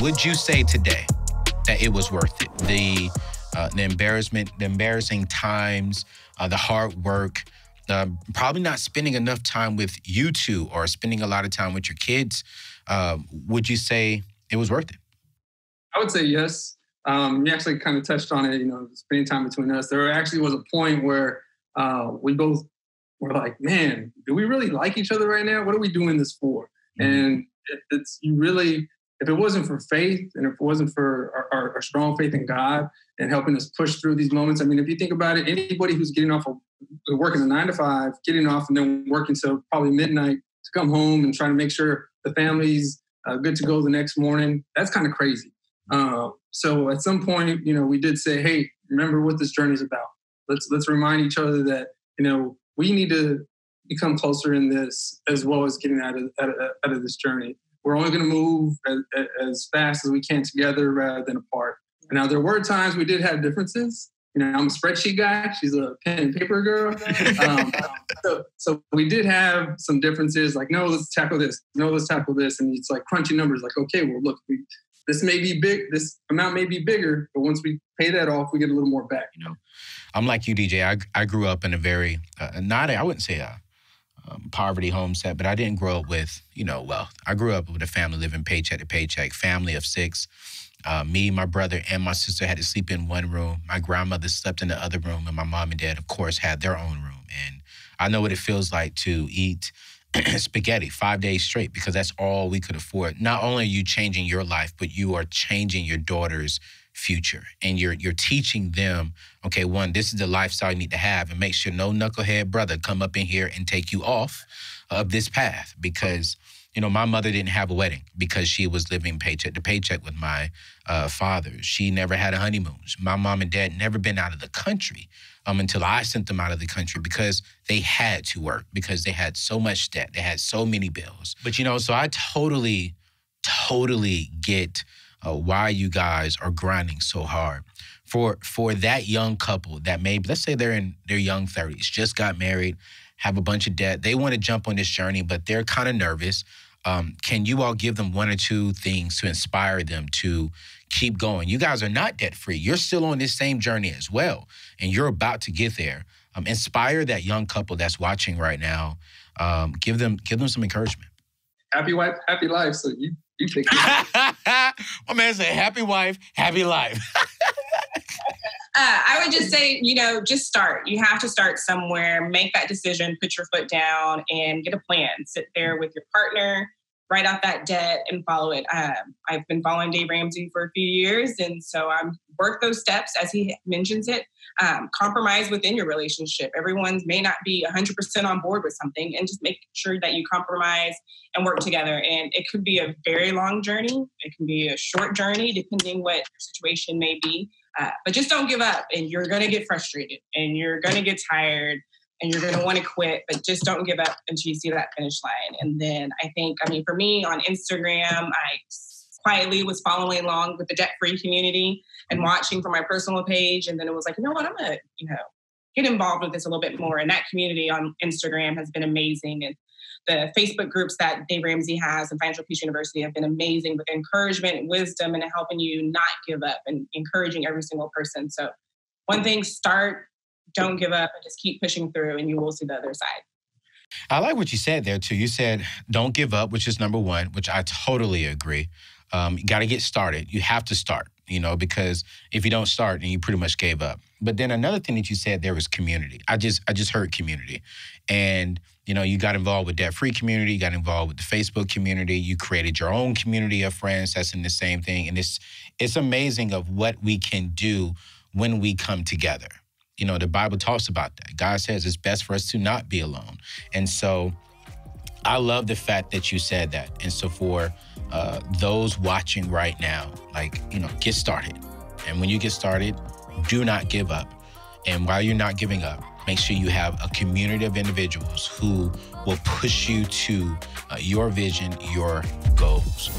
Would you say today that it was worth it? The embarrassment, the embarrassing times, the hard work, probably not spending enough time with you two or spending a lot of time with your kids. Would you say it was worth it? I would say yes. You actually kind of touched on it, you know, spending time between us. There actually was a point where we both were like, man, do we really like each other right now? What are we doing this for? And if it wasn't for faith and if it wasn't for our strong faith in God and helping us push through these moments, I mean, if you think about it, anybody who's getting off of working a 9-to-5, getting off and then working till probably midnight to come home and trying to make sure the family's good to go the next morning, that's kind of crazy. So at some point, you know, we did say, hey, remember what this journey is about. Let's remind each other that, you know, we need to become closer in this as well as getting out of this journey. We're only going to move as fast as we can together rather than apart. Now, there were times we did have differences. You know, I'm a spreadsheet guy. She's a pen and paper girl. So we did have some differences, like, no, let's tackle this. No, let's tackle this. And it's like crunchy numbers, like, okay, well, look, this may be big. This amount may be bigger, but once we pay that off, we get a little more back. You know, I'm like you, DJ. I grew up in a very, I wouldn't say a poverty homestead, but I didn't grow up with, you know, wealth. I grew up with a family living paycheck to paycheck, family of six. Me, my brother, and my sister had to sleep in one room. My grandmother slept in the other room, and my mom and dad, of course, had their own room. And I know what it feels like to eat spaghetti 5 days straight because that's all we could afford. Not only are you changing your life, but you are changing your daughter's future. And you're teaching them, okay, one, this is the lifestyle you need to have, and make sure no knucklehead brother come up in here and take you off of this path. Because, you know, my mother didn't have a wedding because she was living paycheck to paycheck with my father. She never had a honeymoon. My mom and dad never been out of the country until I sent them out of the country because they had to work, because they had so much debt. They had so many bills. But, you know, so I totally get why you guys are grinding so hard. For that young couple that maybe, let's say they're in their young 30s, just got married, have a bunch of debt. They want to jump on this journey, but they're kind of nervous. Can you all give them one or two things to inspire them to keep going? You guys are not debt-free. You're still on this same journey as well, and you're about to get there. Inspire that young couple that's watching right now. Give them some encouragement. Happy wife, happy life. So you take it. My man said, happy wife, happy life. I would just say, you know, just start. You have to start somewhere. Make that decision, put your foot down, and get a plan. Sit there with your partner, write out that debt, and follow it. I've been following Dave Ramsey for a few years, and so I work those steps as he mentions it. Compromise within your relationship. Everyone may not be 100% on board with something, and just make sure that you compromise and work together. And it could be a very long journey. It can be a short journey, depending what your situation may be. But just don't give up, and you're going to get frustrated, and you're going to get tired, and you're going to want to quit, but just don't give up until you see that finish line. And then I think, I mean, for me on Instagram, I quietly was following along with the debt-free community and watching from my personal page. And then it was like, you know what, I'm going to, you know, get involved with this a little bit more. And that community on Instagram has been amazing. And the Facebook groups that Dave Ramsey has and Financial Peace University have been amazing with encouragement and wisdom and helping you not give up and encouraging every single person. So one thing, start, don't give up, and just keep pushing through, and you will see the other side. I like what you said there too. You said, don't give up, which is number one, which I totally agree. You got to get started. You have to start, you know, because if you don't start, then you pretty much gave up. But then another thing that you said there was community. I just heard community. And, you know, you got involved with debt-free community, you got involved with the Facebook community, you created your own community of friends that's in the same thing. And it's amazing of what we can do when we come together. You know, the Bible talks about that. God says it's best for us to not be alone. And so I love the fact that you said that. And so for those watching right now, like, you know, get started. And when you get started, do not give up. And while you're not giving up, make sure you have a community of individuals who will push you to your vision, your goals.